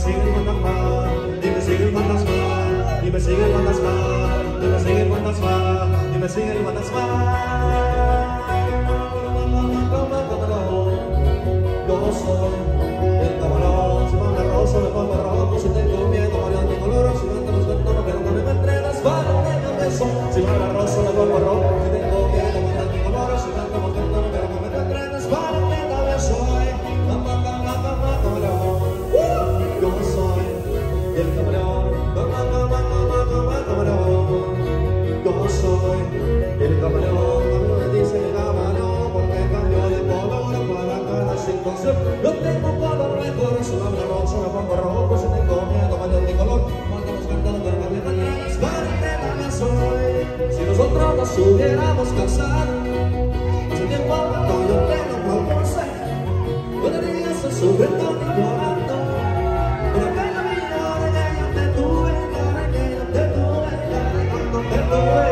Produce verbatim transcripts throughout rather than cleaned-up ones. Sigue con las manos, y me sigue con las manos. gonna sing it with a smile. Yo soy el caballo, si van a rosa, le pongo rojo, si tengo miedo, varios de color, si no te los cuento, no quiero que me entre las manos de cabeza. Si van a rosa, le pongo rojo, si tengo miedo, varios de color, si no te los cuento, no quiero que me entre las manos de cabeza. Yo soy el caballo, yo soy el camaleón, no me dicen camaleón porque cambio de color para cada situación. Yo tengo color de corazón, una rosa, una pongo rojo, si tengo miedo, varios de color. Cuando nos cantamos con la vida, ni las paredes soy. Si nosotros nos hubiéramos casado, hace tiempo tanto yo tengo por bolsa, yo tenía ese sujeto llorando. Pero aquella vida que yo te tuve, que yo te tuve, que yo te tuve.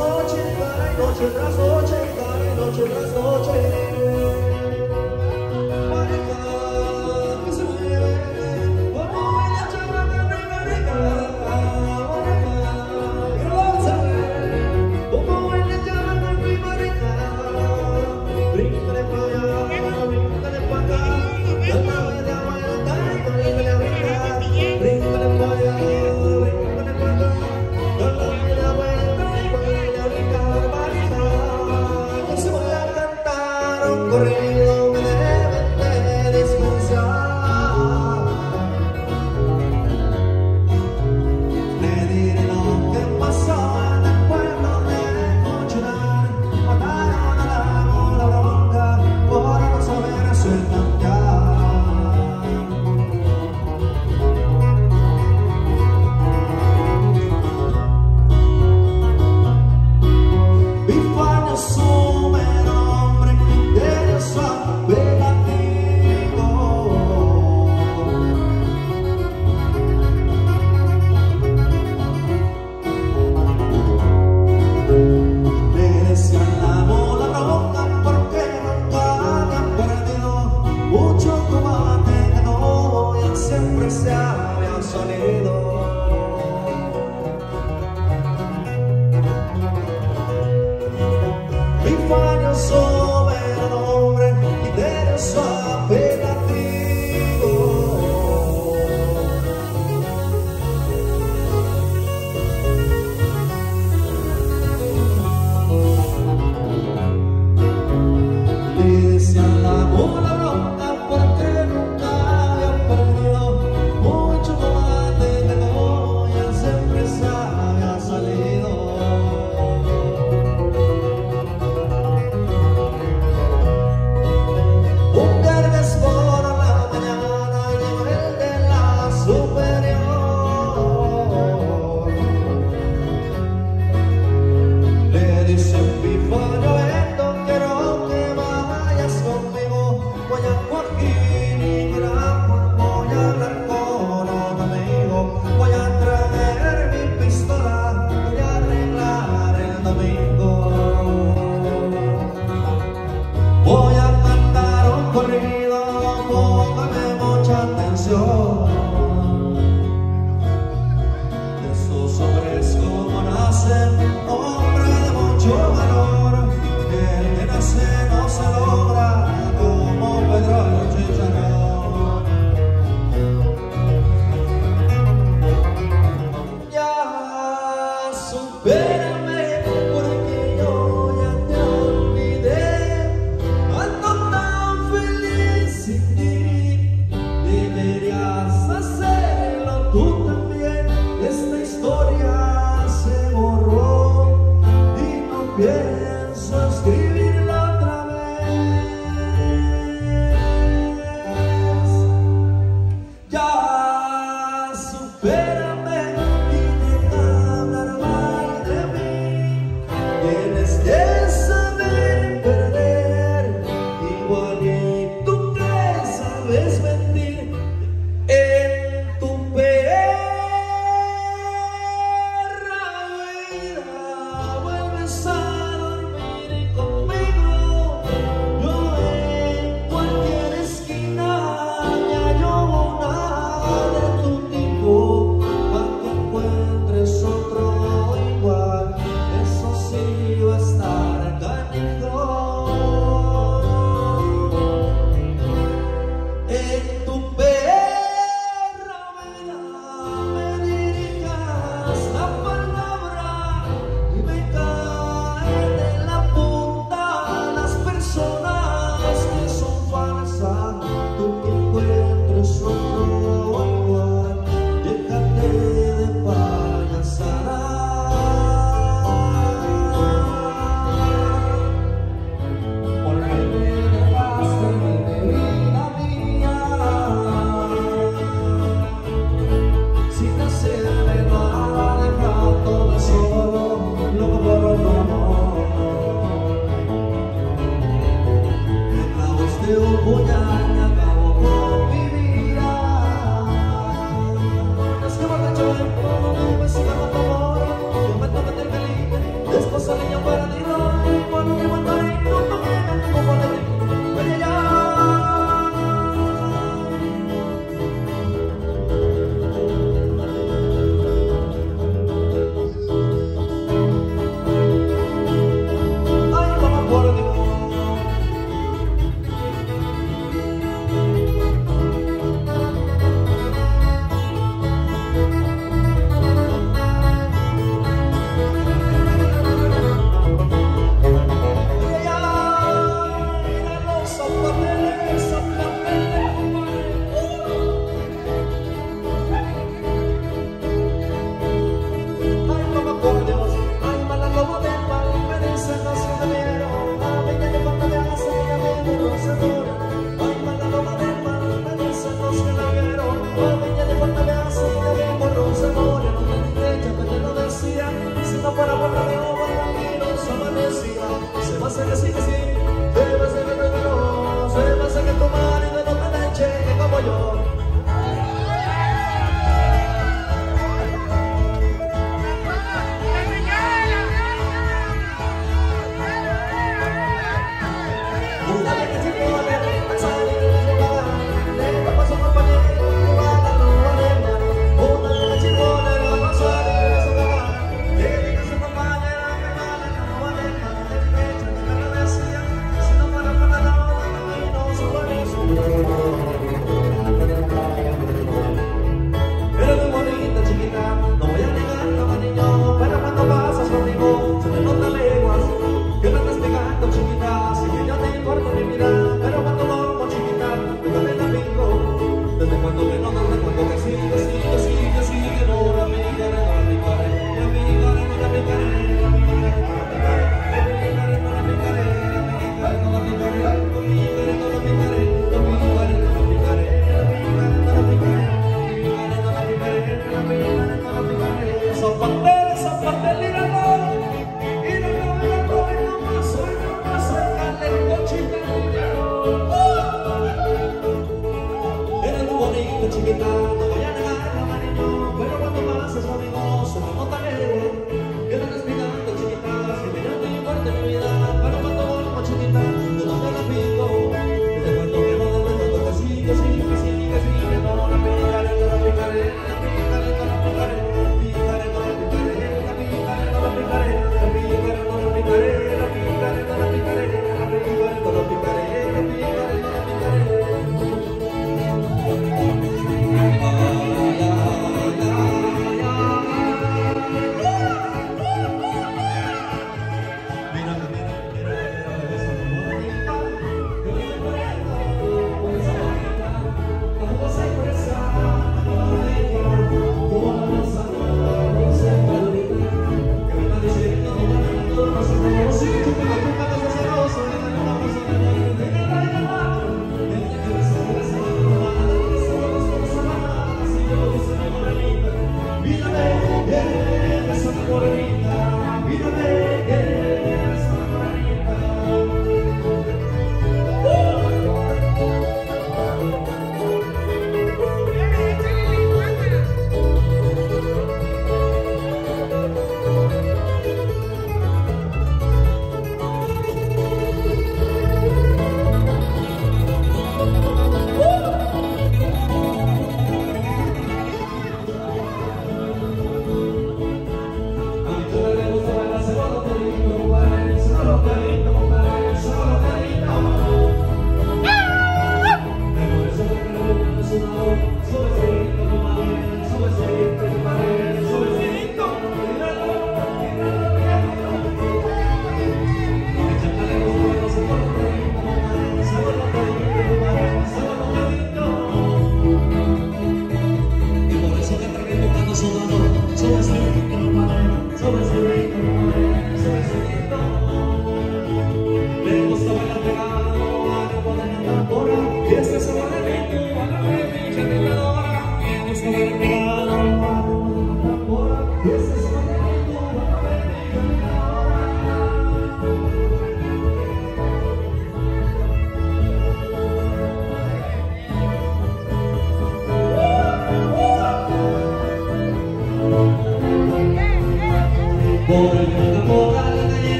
Noche tras noche, noche tras noche, marica, que se mueve, como una chava de marica, marica, que rosa, como una chava de marica, brincale pa' allá, brincale pa' acá, dale de aguanta, brincale pa' acá, brincale pa' allá. Corriendo me deben de descansar. Le diré lo que pasó en el pueblo de Cochudán. Mataron a la bola bronca por no saber sueltancar. Mi falla su. That's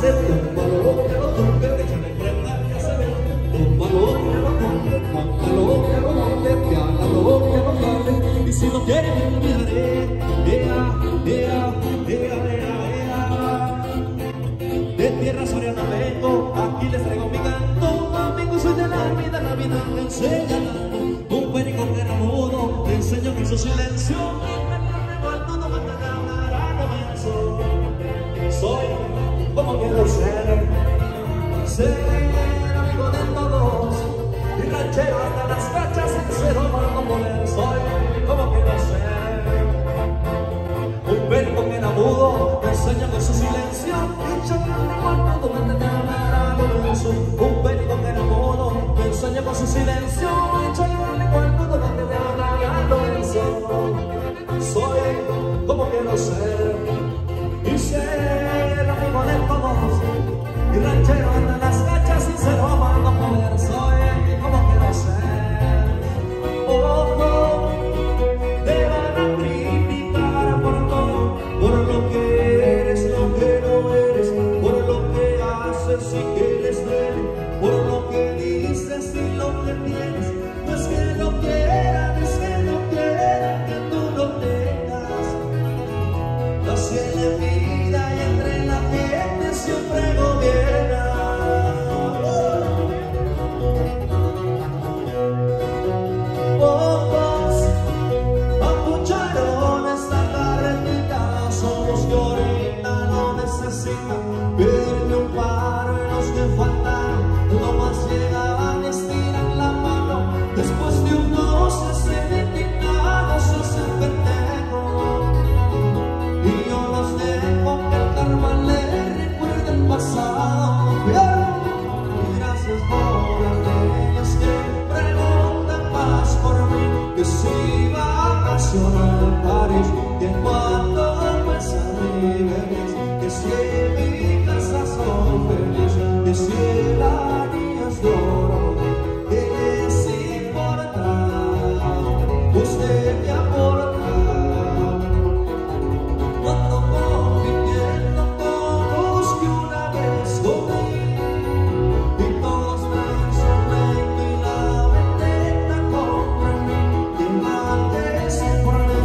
hacerlo, malo que lo toque, déjame prender y hacerlo, malo que lo toque, malo que lo toque, que a la lo que lo toque, y si no quiere me miraré, ea, ea, ea, ea, ea, de tierra soriana vengo, aquí les traigo mi canto, amigo soy de la vida, la vida me enseña, un perico que era mudo, te enseño que hizo silencio, soy como quiero ser, ser amigo de todos, y ranchero hasta las cachas, sincero para no poder, soy como quiero ser. Un perro que era mudo, enseña con su silencio, y chacarle cuando todo me tenía maravilloso. Un perro que era mudo, enseña con su silencio, y chacarle cuando todo me tenía maravilloso. Soy como quiero ser. Y ser amigo de todos, y ranchero anda las cachas, sincero para no poder, soy como quiero ser. Ojo, te van a criticar por todo, por lo que eres, lo que no eres, por lo que haces y que les duele, por lo que dices y lo que tienes, no es que lo quieran, es que no quieran que tú lo tengas, no se le pide. Que cuando vuelvas a mi vez, que si en mi casa soy feliz, que si el anillas lloro, que les importa, usted me aporta. Cuando conviviendo todos que una vez comí, y todos traen su reino y la vendetta contra mí, que mate se por oh,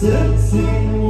Sexy.